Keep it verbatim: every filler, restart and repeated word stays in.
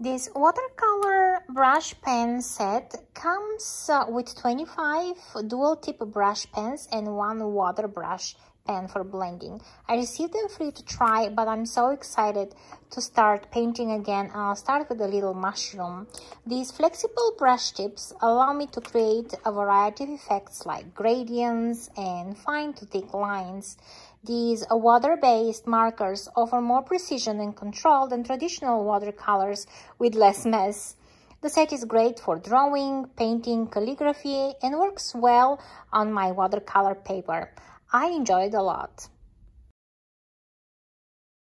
This watercolor brush pen set comes uh, with twenty-five dual tip brush pens and one water brush pen for blending. I received them free to try, but I'm so excited to start painting again. I'll start with a little mushroom. These flexible brush tips allow me to create a variety of effects like gradients and fine to thick lines. These water-based markers offer more precision and control than traditional watercolors with less mess. The set is great for drawing, painting, calligraphy, and works well on my watercolor paper. I enjoyed a lot.